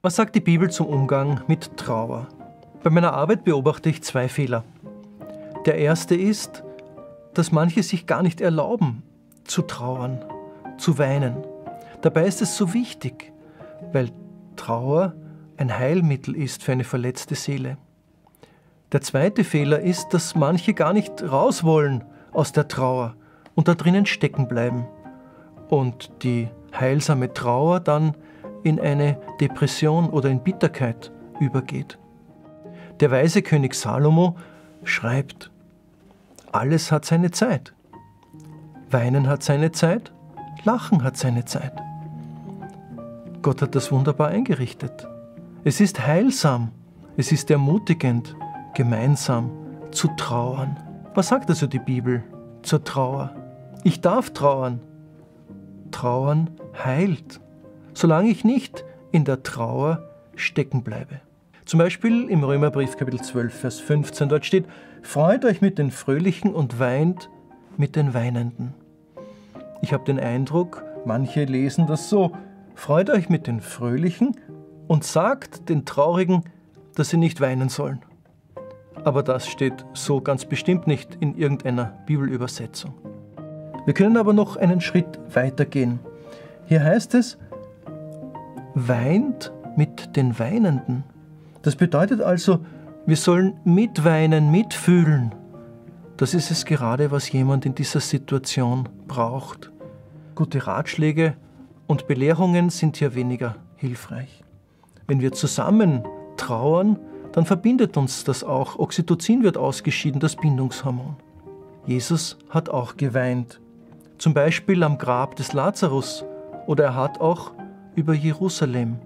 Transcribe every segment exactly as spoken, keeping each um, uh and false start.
Was sagt die Bibel zum Umgang mit Trauer? Bei meiner Arbeit beobachte ich zwei Fehler. Der erste ist, dass manche sich gar nicht erlauben, zu trauern, zu weinen. Dabei ist es so wichtig, weil Trauer ein Heilmittel ist für eine verletzte Seele. Der zweite Fehler ist, dass manche gar nicht raus wollen aus der Trauer und da drinnen stecken bleiben und die heilsame Trauer dann in eine Depression oder in Bitterkeit übergeht. Der weise König Salomo schreibt, alles hat seine Zeit. Weinen hat seine Zeit, Lachen hat seine Zeit. Gott hat das wunderbar eingerichtet. Es ist heilsam, es ist ermutigend, gemeinsam zu trauern. Was sagt also die Bibel zur Trauer? Ich darf trauern. Trauern heilt, solange ich nicht in der Trauer stecken bleibe. Zum Beispiel im Römerbrief Kapitel zwölf, Vers fünfzehn, dort steht, freut euch mit den Fröhlichen und weint mit den Weinenden. Ich habe den Eindruck, manche lesen das so, freut euch mit den Fröhlichen und sagt den Traurigen, dass sie nicht weinen sollen. Aber das steht so ganz bestimmt nicht in irgendeiner Bibelübersetzung. Wir können aber noch einen Schritt weiter gehen. Hier heißt es, weint mit den Weinenden. Das bedeutet also, wir sollen mitweinen, mitfühlen. Das ist es gerade, was jemand in dieser Situation braucht. Gute Ratschläge und Belehrungen sind hier weniger hilfreich. Wenn wir zusammen trauern, dann verbindet uns das auch. Oxytocin wird ausgeschieden, das Bindungshormon. Jesus hat auch geweint. Zum Beispiel am Grab des Lazarus. Oder er hat auch über Jerusalem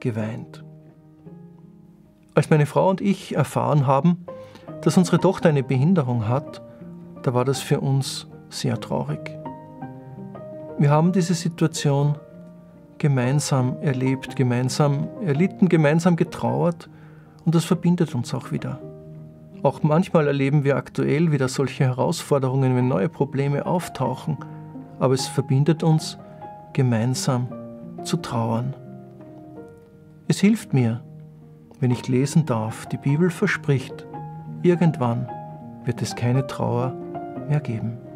geweint. Als meine Frau und ich erfahren haben, dass unsere Tochter eine Behinderung hat, da war das für uns sehr traurig. Wir haben diese Situation gemeinsam erlebt, gemeinsam erlitten, gemeinsam getrauert und das verbindet uns auch wieder. Auch manchmal erleben wir aktuell wieder solche Herausforderungen, wenn neue Probleme auftauchen, aber es verbindet uns, gemeinsam zu trauern. Es hilft mir, wenn ich lesen darf, die Bibel verspricht, irgendwann wird es keine Trauer mehr geben.